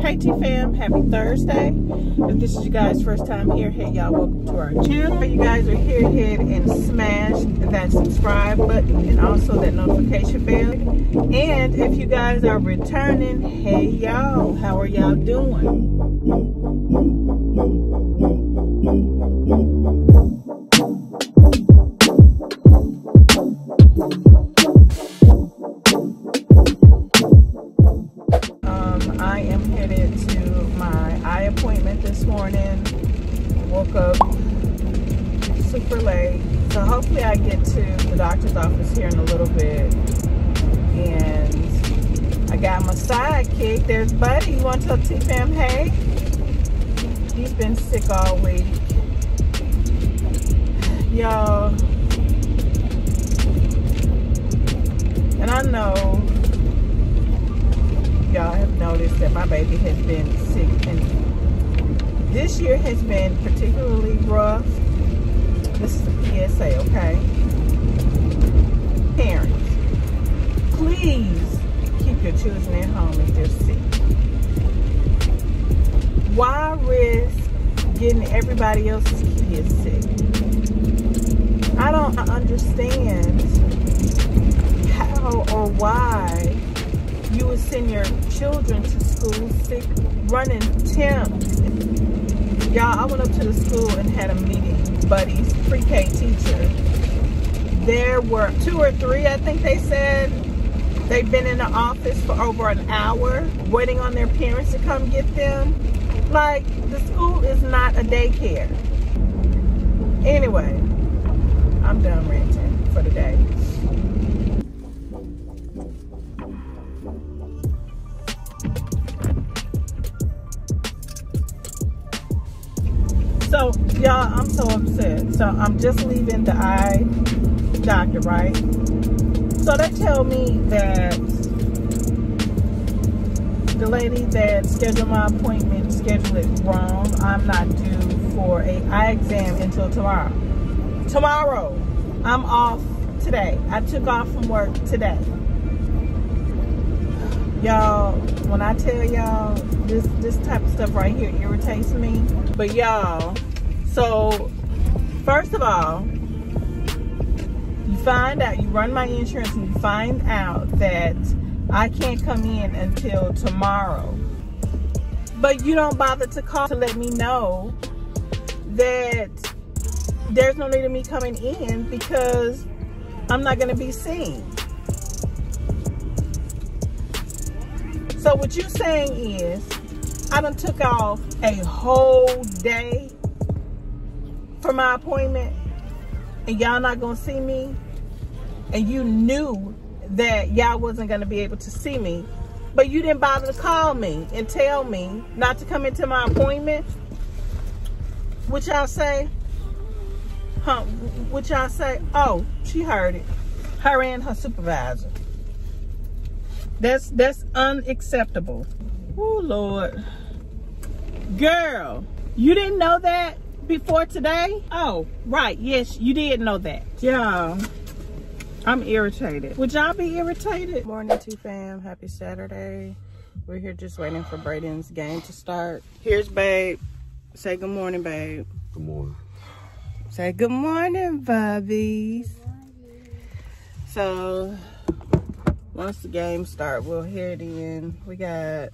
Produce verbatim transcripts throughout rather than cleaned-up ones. Hey T-Fam, happy Thursday. If this is you guys' first time here, hey y'all, welcome to our channel. If you guys are here, head and smash that subscribe button and also that notification bell. And if you guys are returning, hey y'all, how are y'all doing? I am headed to my eye appointment this morning. Woke up super late, so hopefully I get to the doctor's office here in a little bit. And I got my sidekick. There's Buddy. You want to tell T-Fam hey? He's been sick all week, y'all. And I know y'all have noticed that my baby has been sick, and this year has been particularly rough. This is a P S A, okay? Parents, please keep your children at home if they're sick. Why risk getting everybody else's kids sick? I don't understand how or why you would send your children to school sick, running temps. Y'all, I went up to the school and had a meeting. Buddy's pre-K teacher. There were two or three, I think they said, they've been in the office for over an hour, waiting on their parents to come get them. Like, the school is not a daycare. Anyway, I'm done ranting for the day. So, y'all, I'm so upset. So, I'm just leaving the eye doctor, right? So, they tell me that the lady that scheduled my appointment scheduled it wrong. I'm not due for an eye exam until tomorrow. Tomorrow! I'm off today. I took off from work today. Y'all, when I tell y'all, this, this type of stuff right here irritates me. But y'all, so first of all, you find out, you run my insurance and you find out that I can't come in until tomorrow. But you don't bother to call to let me know that there's no need of me coming in because I'm not gonna be seen. So what you're saying is, I done took off a whole day for my appointment and y'all not gonna see me, and you knew that y'all wasn't gonna be able to see me, but you didn't bother to call me and tell me not to come into my appointment. What y'all say? Huh? What y'all say? Oh, she heard it. Her and her supervisor. That's that's unacceptable. Oh Lord. Girl, you didn't know that before today? Oh, right. Yes, you did know that. Y'all, I'm irritated. Would y'all be irritated? Morning T-Fam. Happy Saturday. We're here just waiting for Braden's game to start. Here's babe. Say good morning, babe. Good morning. Say good morning, bubbies. Good morning. So once the game starts, we'll hear it in. We got,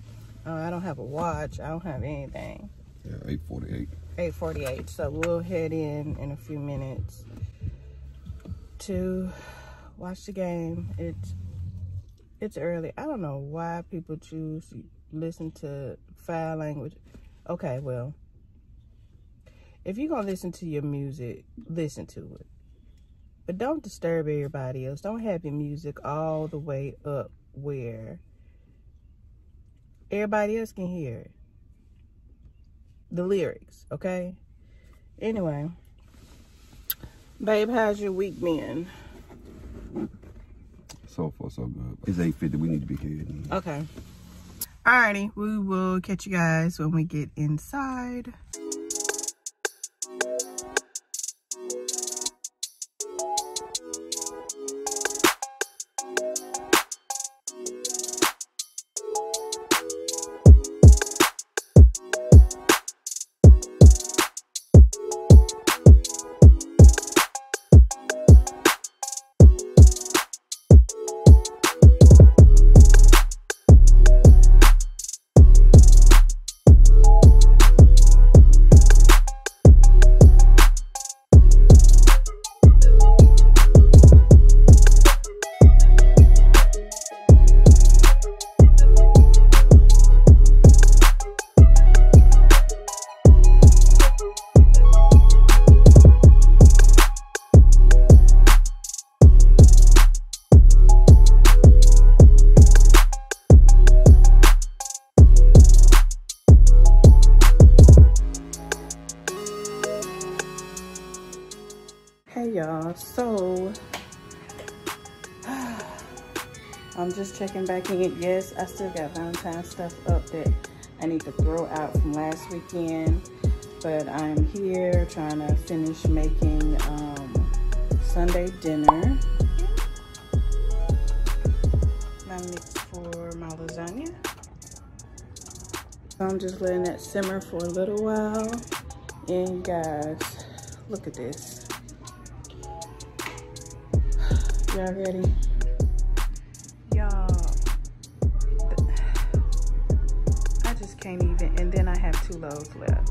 uh, I don't have a watch. I don't have anything. Yeah, eight forty-eight. eight forty-eight. So we'll head in in a few minutes to watch the game. It's, it's early. I don't know why people choose to listen to foul language. Okay, well, if you're going to listen to your music, listen to it. But don't disturb everybody else. Don't have your music all the way up where everybody else can hear it. The lyrics, okay? Anyway, babe, how's your week been? So far, so good. It's eight fifty. We need to be here. Okay. Alrighty. We will catch you guys when we get inside. So I'm just checking back in. Yes, I still got Valentine's stuff up that I need to throw out from last weekend, but I'm here trying to finish making um, Sunday dinner. I mix for my lasagna. I'm just letting that simmer for a little while. And you guys, look at this. Y'all ready? Y'all, I just can't even, and then I have two loaves left.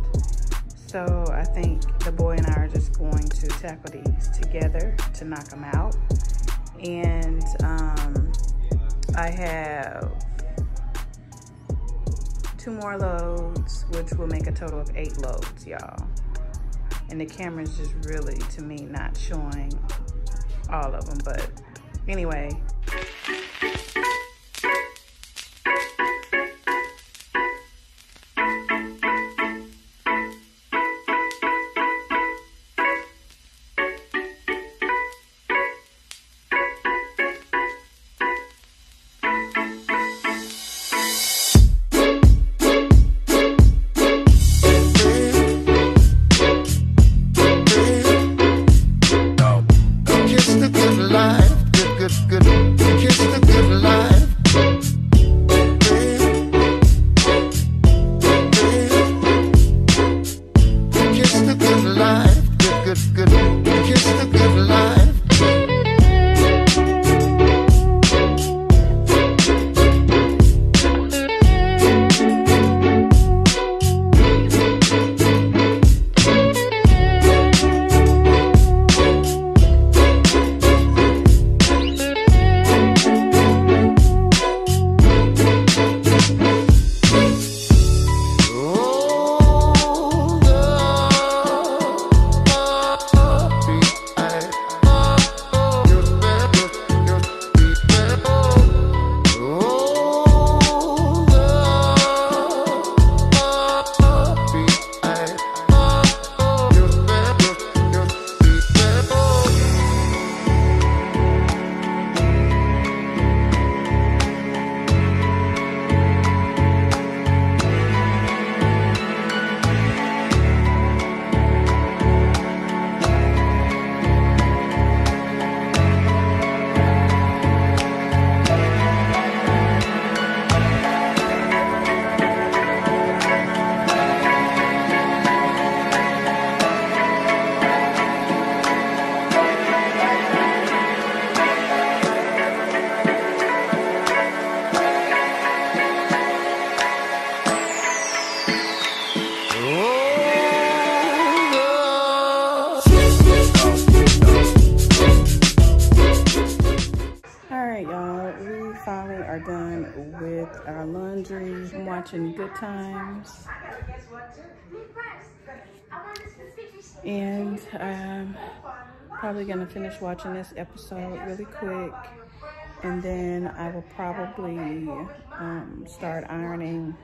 So I think the boy and I are just going to tackle these together to knock them out. And um, I have two more loads, which will make a total of eight loads, y'all. And the camera's just really, to me, not showing all of them, but anyway. Watching Good Times, and I'm probably gonna finish watching this episode really quick, and then I will probably um, start ironing,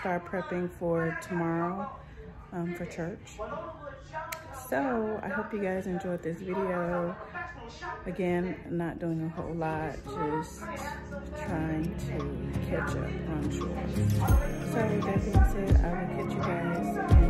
start prepping for tomorrow um, for church. So I hope you guys enjoyed this video. Again, not doing a whole lot, just trying to catch up on chores. So with that being said, I will catch you guys.